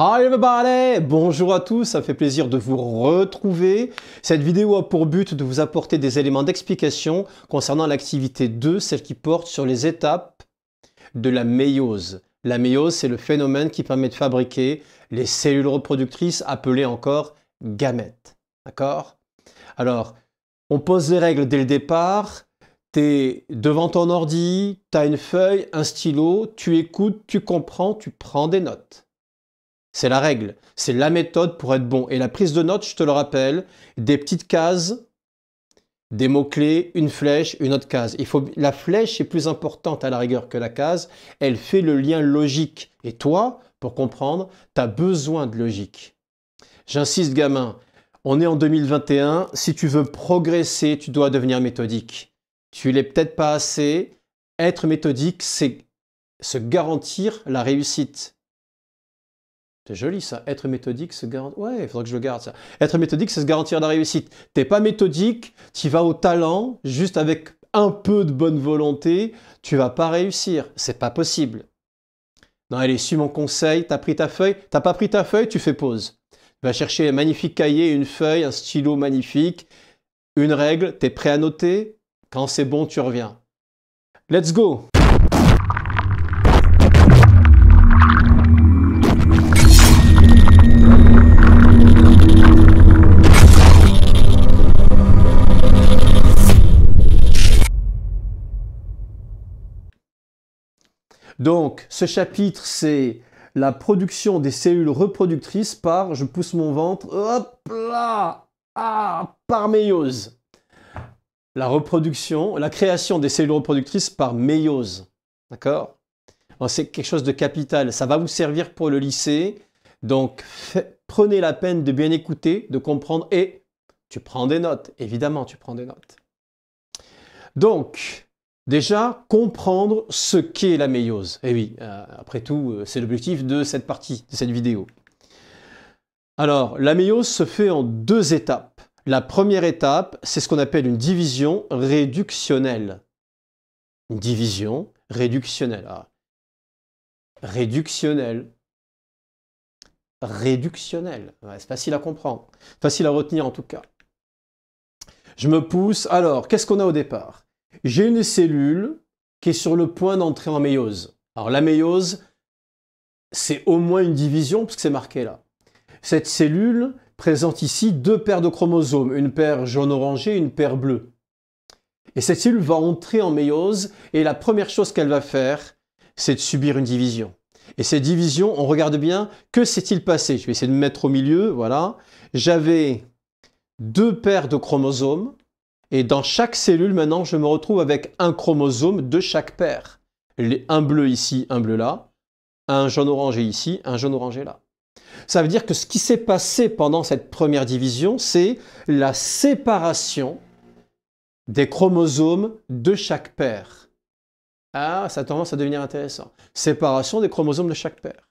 Hi everybody! Bonjour à tous, ça me fait plaisir de vous retrouver. Cette vidéo a pour but de vous apporter des éléments d'explication concernant l'activité 2, celle qui porte sur les étapes de la méiose. La méiose, c'est le phénomène qui permet de fabriquer les cellules reproductrices, appelées encore gamètes. D'accord? Alors, on pose les règles dès le départ. T'es devant ton ordi, t'as une feuille, un stylo, tu écoutes, tu comprends, tu prends des notes. C'est la règle, c'est la méthode pour être bon. Et la prise de notes, je te le rappelle, des petites cases, des mots-clés, une flèche, une autre case. La flèche est plus importante à la rigueur que la case, elle fait le lien logique. Et toi, pour comprendre, tu as besoin de logique. J'insiste gamin, on est en 2021, si tu veux progresser, tu dois devenir méthodique. Tu l'es peut-être pas assez. Être méthodique, c'est se garantir la réussite. C'est joli ça, être méthodique, se garantir... Ouais, il faudrait que je le garde ça. Être méthodique, c'est se garantir la réussite. T'es pas méthodique, tu vas au talent, juste avec un peu de bonne volonté, tu vas pas réussir. C'est pas possible. Non, allez, suis mon conseil, t'as pris ta feuille, t'as pas pris ta feuille, tu fais pause. Tu vas chercher un magnifique cahier, une feuille, un stylo magnifique, une règle, t'es prêt à noter. Quand c'est bon, tu reviens. Let's go! Donc, ce chapitre, c'est la production des cellules reproductrices par, je pousse mon ventre, hop là, ah, par méiose. La reproduction, la création des cellules reproductrices par méiose. D'accord? C'est quelque chose de capital. Ça va vous servir pour le lycée. Donc, prenez la peine de bien écouter, de comprendre et tu prends des notes. Évidemment, tu prends des notes. Donc... Déjà, comprendre ce qu'est la méiose. Et oui, après tout, c'est l'objectif de cette partie, de cette vidéo. Alors, la méiose se fait en deux étapes. La première étape, c'est ce qu'on appelle une division réductionnelle. Une division réductionnelle. Ah. Réductionnelle. Réductionnelle. Ouais, c'est facile à comprendre. Facile à retenir en tout cas. Je me pousse. Alors, qu'est-ce qu'on a au départ ? J'ai une cellule qui est sur le point d'entrer en méiose. Alors la méiose, c'est au moins une division, parce que c'est marqué là. Cette cellule présente ici deux paires de chromosomes, une paire jaune-orangé et une paire bleue. Et cette cellule va entrer en méiose, et la première chose qu'elle va faire, c'est de subir une division. Et cette division, on regarde bien, que s'est-il passé? Je vais essayer de me mettre au milieu, voilà. J'avais deux paires de chromosomes, et dans chaque cellule, maintenant, je me retrouve avec un chromosome de chaque paire. Un bleu ici, un bleu là, un jaune-orangé ici, un jaune-orangé là. Ça veut dire que ce qui s'est passé pendant cette première division, c'est la séparation des chromosomes de chaque paire. Ah, ça a tendance à devenir intéressant. Séparation des chromosomes de chaque paire.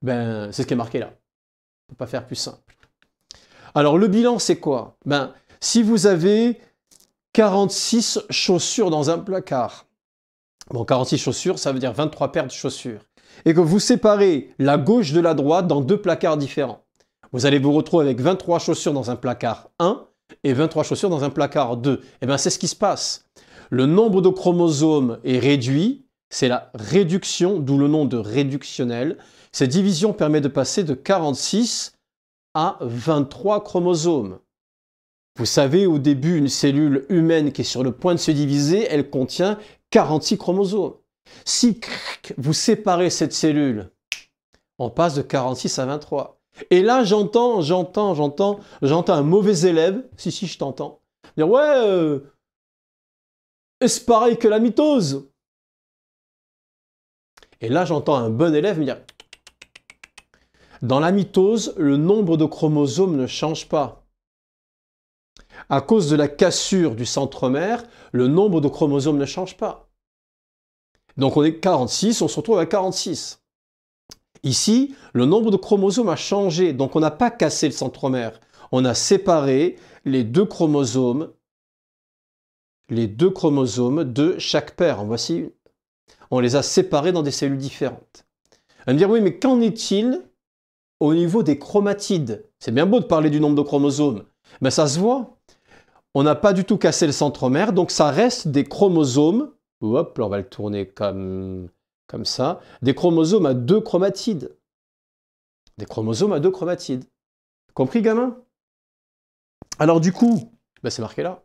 Ben, c'est ce qui est marqué là. On ne peut pas faire plus simple. Alors, le bilan, c'est quoi? Ben, si vous avez... 46 chaussures dans un placard. Bon, 46 chaussures, ça veut dire 23 paires de chaussures. Et que vous séparez la gauche de la droite dans deux placards différents. Vous allez vous retrouver avec 23 chaussures dans un placard 1 et 23 chaussures dans un placard 2. Et bien, c'est ce qui se passe. Le nombre de chromosomes est réduit. C'est la réduction, d'où le nom de réductionnel. Cette division permet de passer de 46 à 23 chromosomes. Vous savez, au début, une cellule humaine qui est sur le point de se diviser, elle contient 46 chromosomes. Si vous séparez cette cellule, on passe de 46 à 23. Et là, j'entends un mauvais élève, si, je t'entends, dire « Ouais, est-ce pareil que la mitose ?» Et là, j'entends un bon élève me dire « Dans la mitose, le nombre de chromosomes ne change pas. » À cause de la cassure du centromère, le nombre de chromosomes ne change pas. Donc on est 46, on se retrouve à 46. Ici, le nombre de chromosomes a changé, donc on n'a pas cassé le centromère. On a séparé les deux chromosomes de chaque paire. En voici une. On les a séparés dans des cellules différentes. On va me dire, oui, mais qu'en est-il au niveau des chromatides. C'est bien beau de parler du nombre de chromosomes, mais ça se voit. On n'a pas du tout cassé le centromère, donc ça reste des chromosomes. Hop, on va le tourner comme ça. Des chromosomes à deux chromatides. Des chromosomes à deux chromatides. Compris, gamin? Alors du coup, ben c'est marqué là.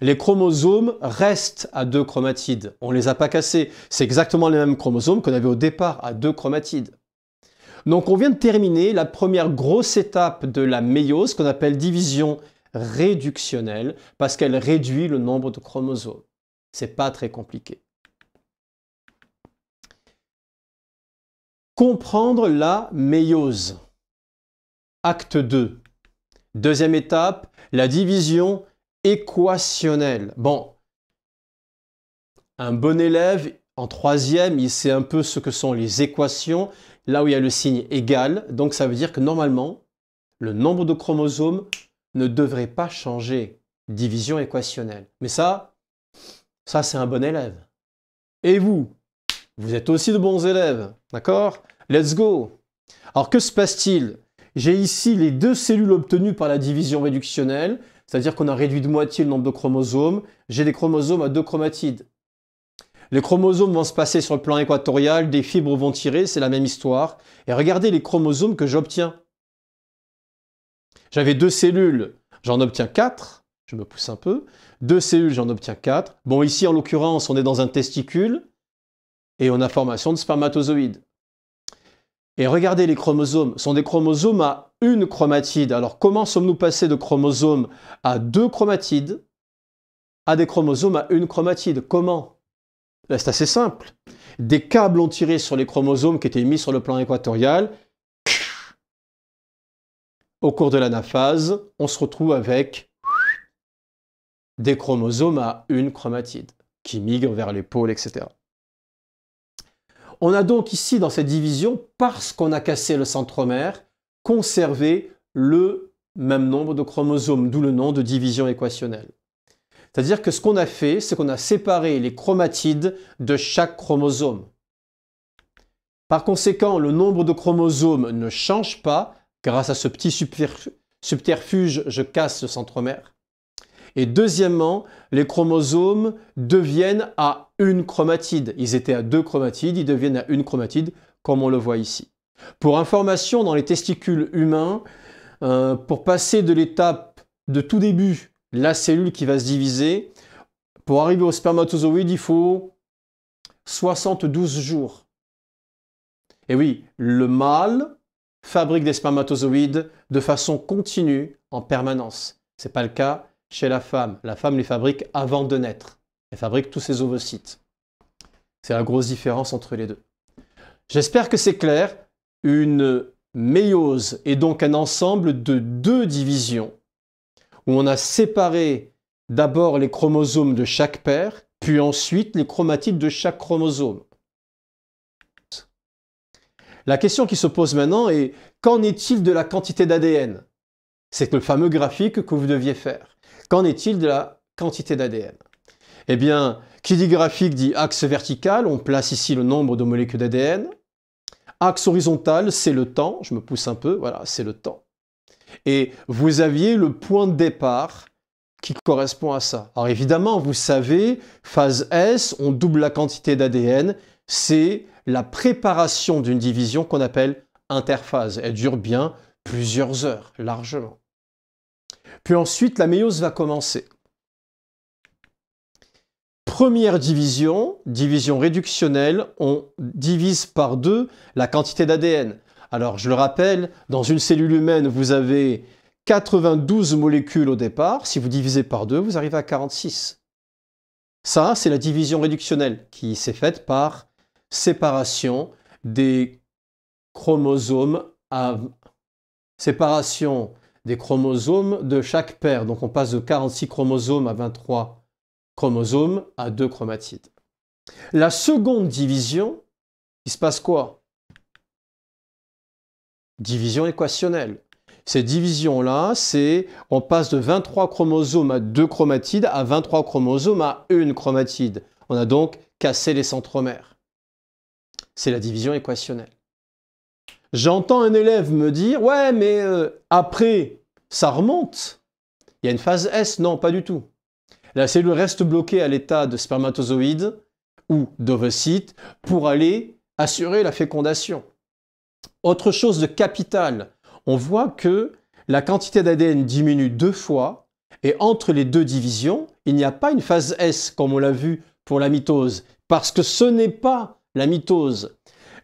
Les chromosomes restent à deux chromatides. On ne les a pas cassés. C'est exactement les mêmes chromosomes qu'on avait au départ à deux chromatides. Donc on vient de terminer la première grosse étape de la méiose qu'on appelle division réductionnelle parce qu'elle réduit le nombre de chromosomes. C'est pas très compliqué. Comprendre la méiose. Acte 2. Deuxième étape, la division équationnelle. Bon, un bon élève, en troisième, il sait un peu ce que sont les équations, là où il y a le signe égal. Donc ça veut dire que normalement, le nombre de chromosomes ne devrait pas changer. Division équationnelle. Mais ça c'est un bon élève. Et vous, vous êtes aussi de bons élèves. D'accord? Let's go! Alors que se passe-t-il? J'ai ici les deux cellules obtenues par la division réductionnelle, c'est-à-dire qu'on a réduit de moitié le nombre de chromosomes. J'ai des chromosomes à deux chromatides. Les chromosomes vont se passer sur le plan équatorial, des fibres vont tirer, c'est la même histoire. Et regardez les chromosomes que j'obtiens. J'avais deux cellules, j'en obtiens 4. Je me pousse un peu. Deux cellules, j'en obtiens 4. Bon, ici, en l'occurrence, on est dans un testicule et on a formation de spermatozoïdes. Et regardez, les chromosomes sont des chromosomes à une chromatide. Alors, comment sommes-nous passés de chromosomes à deux chromatides à des chromosomes à une chromatide? Comment? C'est assez simple. Des câbles ont tiré sur les chromosomes qui étaient mis sur le plan équatorial. Au cours de l'anaphase, on se retrouve avec des chromosomes à une chromatide qui migrent vers les pôles, etc. On a donc ici, dans cette division, parce qu'on a cassé le centromère, conservé le même nombre de chromosomes, d'où le nom de division équationnelle. C'est-à-dire que ce qu'on a fait, c'est qu'on a séparé les chromatides de chaque chromosome. Par conséquent, le nombre de chromosomes ne change pas. Grâce à ce petit subterfuge, je casse le centromère. Et deuxièmement, les chromosomes deviennent à une chromatide. Ils étaient à deux chromatides, ils deviennent à une chromatide, comme on le voit ici. Pour information, dans les testicules humains, pour passer de l'étape de tout début, la cellule qui va se diviser, pour arriver au spermatozoïde, il faut 72 jours. Et oui, le mâle fabrique des spermatozoïdes de façon continue, en permanence. Ce n'est pas le cas chez la femme. La femme les fabrique avant de naître. Elle fabrique tous ses ovocytes. C'est la grosse différence entre les deux. J'espère que c'est clair. Une méiose est donc un ensemble de deux divisions où on a séparé d'abord les chromosomes de chaque paire, puis ensuite les chromatides de chaque chromosome. La question qui se pose maintenant est qu'en est-il de la quantité d'ADN? C'est le fameux graphique que vous deviez faire. Qu'en est-il de la quantité d'ADN? Eh bien, qui dit graphique dit axe vertical, on place ici le nombre de molécules d'ADN. Axe horizontal, c'est le temps, je me pousse un peu, voilà, c'est le temps. Et vous aviez le point de départ qui correspond à ça. Alors évidemment, vous savez, phase S, on double la quantité d'ADN, c'est la préparation d'une division qu'on appelle interphase. Elle dure bien plusieurs heures, largement. Puis ensuite, la méiose va commencer. Première division, division réductionnelle, on divise par deux la quantité d'ADN. Alors, je le rappelle, dans une cellule humaine, vous avez 92 molécules au départ. Si vous divisez par deux, vous arrivez à 46. Ça, c'est la division réductionnelle qui s'est faite par séparation des chromosomes de chaque paire. Donc, on passe de 46 chromosomes à 23 chromosomes à deux chromatides. La seconde division, il se passe quoi? Division équationnelle. Cette division-là, c'est on passe de 23 chromosomes à deux chromatides à 23 chromosomes à une chromatide. On a donc cassé les centromères. C'est la division équationnelle. J'entends un élève me dire « Ouais, mais après, ça remonte. Il y a une phase S. » Non, pas du tout. La cellule reste bloquée à l'état de spermatozoïde ou d'ovocyte pour aller assurer la fécondation. Autre chose de capital, on voit que la quantité d'ADN diminue 2 fois et entre les 2 divisions, il n'y a pas une phase S comme on l'a vu pour la mitose parce que ce n'est pas la mitose.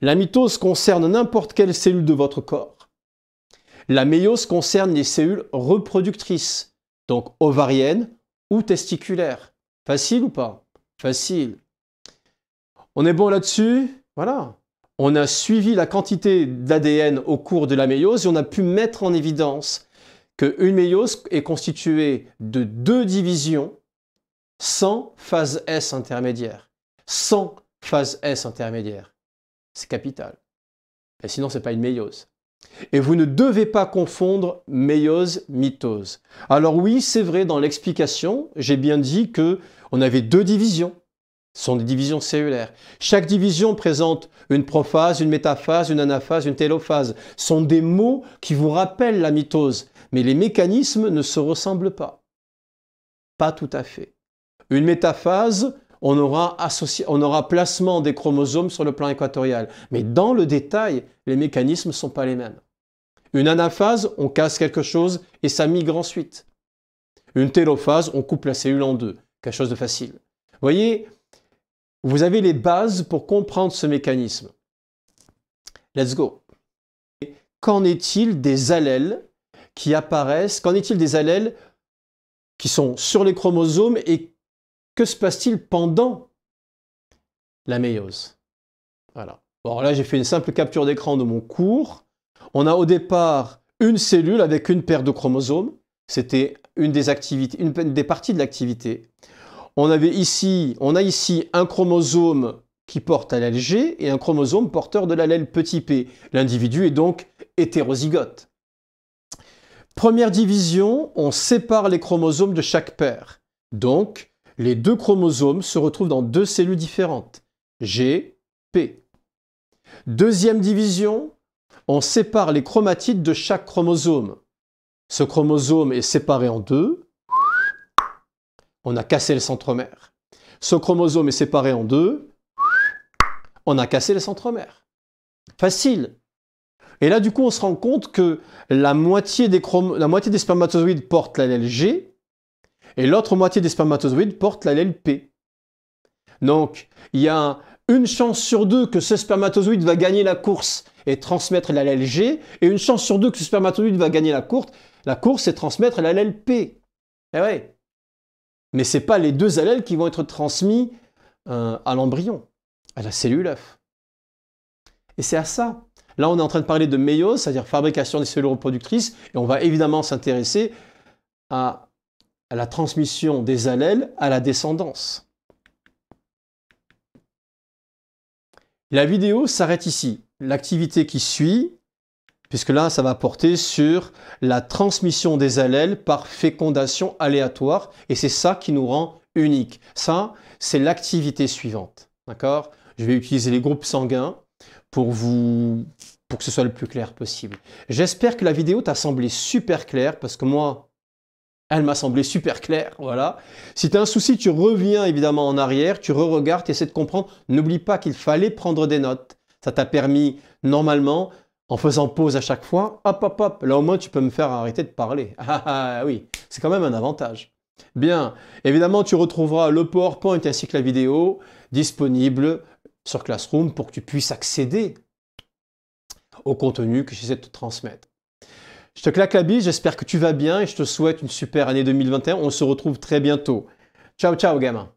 La mitose concerne n'importe quelle cellule de votre corps. La méiose concerne les cellules reproductrices, donc ovariennes ou testiculaires. Facile ou pas? Facile. On est bon là-dessus? Voilà. On a suivi la quantité d'ADN au cours de la méiose et on a pu mettre en évidence qu'une méiose est constituée de 2 divisions sans phase S intermédiaire. Sans phase S intermédiaire. C'est capital. Et sinon, ce n'est pas une méiose. Et vous ne devez pas confondre méiose, mitose. Alors oui, c'est vrai, dans l'explication, j'ai bien dit qu'on avait 2 divisions. Ce sont des divisions cellulaires. Chaque division présente une prophase, une métaphase, une anaphase, une télophase. Ce sont des mots qui vous rappellent la mitose. Mais les mécanismes ne se ressemblent pas. Pas tout à fait. Une métaphase... On aura placement des chromosomes sur le plan équatorial. Mais dans le détail, les mécanismes ne sont pas les mêmes. Une anaphase, on casse quelque chose et ça migre ensuite. Une télophase, on coupe la cellule en 2. Quelque chose de facile. Vous voyez, vous avez les bases pour comprendre ce mécanisme. Let's go. Qu'en est-il des allèles qui apparaissent? Qu'en est-il des allèles qui sont sur les chromosomes et que se passe-t-il pendant la méiose? Voilà. Bon, là, j'ai fait une simple capture d'écran de mon cours. On a au départ une cellule avec une paire de chromosomes. C'était une des parties de l'activité. On a ici un chromosome qui porte allèle G et un chromosome porteur de l'allèle petit p. L'individu est donc hétérozygote. Première division, on sépare les chromosomes de chaque paire. Donc, les 2 chromosomes se retrouvent dans 2 cellules différentes, G, P. Deuxième division, on sépare les chromatides de chaque chromosome. Ce chromosome est séparé en 2. On a cassé le centromère. Ce chromosome est séparé en 2. On a cassé le centromère. Facile. Et là, du coup, on se rend compte que la moitié des spermatozoïdes porte l'allèle G, et l'autre moitié des spermatozoïdes porte l'allèle P. Donc, il y a une chance sur 2 que ce spermatozoïde va gagner la course et transmettre l'allèle G, et une chance sur 2 que ce spermatozoïde va gagner la course et transmettre l'allèle P. Eh ouais. Mais ce n'est pas les 2 allèles qui vont être transmis à l'embryon, à la cellule œuf. Et c'est à ça. Là, on est en train de parler de méiose, c'est-à-dire fabrication des cellules reproductrices, et on va évidemment s'intéresser à la transmission des allèles à la descendance. La vidéo s'arrête ici. L'activité qui suit, puisque là, ça va porter sur la transmission des allèles par fécondation aléatoire, et c'est ça qui nous rend unique. Ça, c'est l'activité suivante. D'accord? Je vais utiliser les groupes sanguins pour que ce soit le plus clair possible. J'espère que la vidéo t'a semblé super claire, parce que moi, elle m'a semblé super claire, voilà. Si tu as un souci, tu reviens évidemment en arrière, tu re-regardes, tu essaies de comprendre. N'oublie pas qu'il fallait prendre des notes. Ça t'a permis, normalement, en faisant pause à chaque fois, hop, hop, hop, là au moins tu peux me faire arrêter de parler. Ah oui, c'est quand même un avantage. Bien, évidemment, tu retrouveras le PowerPoint ainsi que la vidéo disponible sur Classroom pour que tu puisses accéder au contenu que j'essaie de te transmettre. Je te claque la bise, j'espère que tu vas bien et je te souhaite une super année 2021. On se retrouve très bientôt. Ciao, ciao, gamin.